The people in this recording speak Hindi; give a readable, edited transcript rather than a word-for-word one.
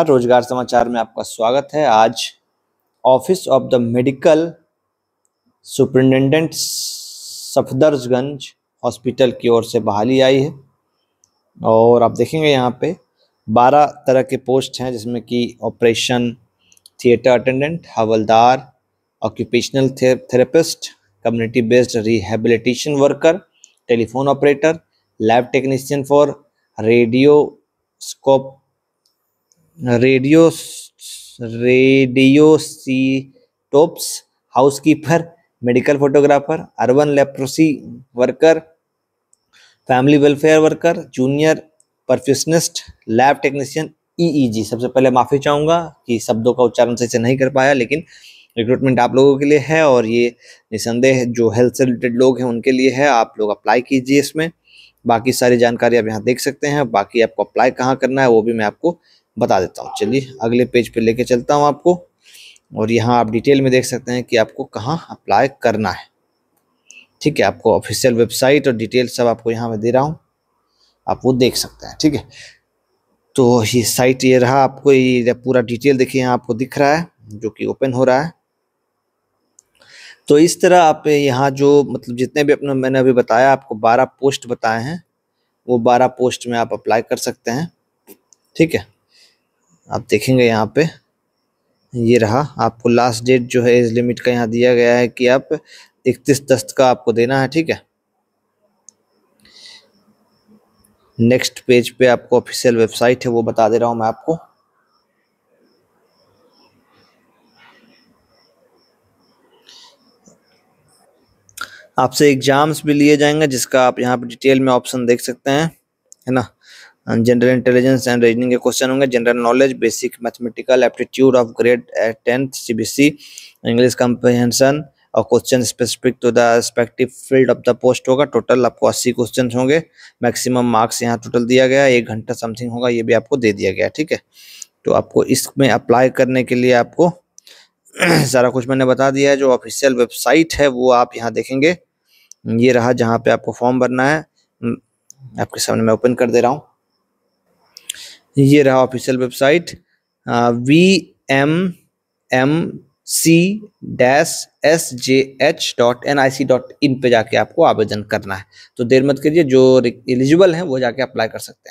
रोजगार समाचार में आपका स्वागत है। आज office of the medical superintendent Safdarjung hospital की ओर से बहाली आई है और आप देखेंगे यहाँ पे 12 तरह के पोस्ट हैं, जिसमें कि ऑपरेशन थिएटर अटेंडेंट, हवलदार, occupational therapist, community based rehabilitation worker, telephone operator, lab technician for radioisotopes, housekeeper, medical photographer, urban leprosy worker, family welfare worker, junior perfusionist, lab technician, EEG. सबसे पहले माफ़ी चाहूँगा कि शब्दों का उच्चारण सही से नहीं कर पाया, लेकिन रिक्रूटमेंट आप लोगों के लिए है और ये निसंदेह जो हेल्थ से रिलेटेड लोग हैं उनके लिए है। आप लोग अप्लाई कीजिए, इसमें बाकी सारी जानकारी आप यहाँ देख सकते हैं। बाकी आपको अप्लाई कहाँ करना है वो भी मैं आपको बता देता हूँ। चलिए अगले पेज पे लेके चलता हूँ आपको, और यहाँ आप डिटेल में देख सकते हैं कि आपको कहाँ अप्लाई करना है। ठीक है, आपको ऑफिशियल वेबसाइट और डिटेल सब आपको यहाँ मैं दे रहा हूँ, आप वो देख सकते हैं। ठीक है, तो ये साइट ये रहा, आपको ये पूरा डिटेल देखिए यहाँ आपको दिख रहा है जो कि ओपन हो रहा है। तो इस तरह आप यहाँ जो मतलब जितने भी अपना मैंने अभी बताया आपको 12 पोस्ट बताए हैं, वो 12 पोस्ट में आप अप्लाई कर सकते हैं। ठीक है, आप देखेंगे यहाँ पे ये रहा, आपको लास्ट डेट जो है इस लिमिट का यहाँ दिया गया है कि आप 31/10 का आपको देना है। ठीक है, नेक्स्ट पेज पे आपको ऑफिशियल वेबसाइट है वो बता दे रहा हूँ मैं आपको। आपसे एग्जाम्स भी लिए जाएंगे, जिसका आप यहाँ पे डिटेल में ऑप्शन देख सकते हैं, है ना। जनरल इंटेलिजेंस एंड रीजनिंग के क्वेश्चन होंगे, general knowledge, basic mathematical aptitude of grade 10th CBC, English comprehension और question specific to the respective field of the post होगा। टोटल आपको 80 क्वेश्चन होंगे, मैक्सिमम मार्क्स यहाँ टोटल दिया गया 1 घंटा समथिंग होगा, ये भी आपको दे दिया गया। ठीक है, तो आपको इसमें अप्लाई करने के लिए आपको सारा कुछ मैंने बता दिया है। जो ऑफिशियल वेबसाइट है वो आप यहाँ देखेंगे, ये रहा जहाँ पे आपको फॉर्म भरना है, आपके सामने मैं ओपन कर दे रहा हूँ। ये रहा ऑफिशियल वेबसाइट vmmc-SJH.nic.in पे जाके आपको आवेदन करना है। तो देर मत करिए, जो एलिजिबल हैं वो जाके अप्लाई कर सकते हैं।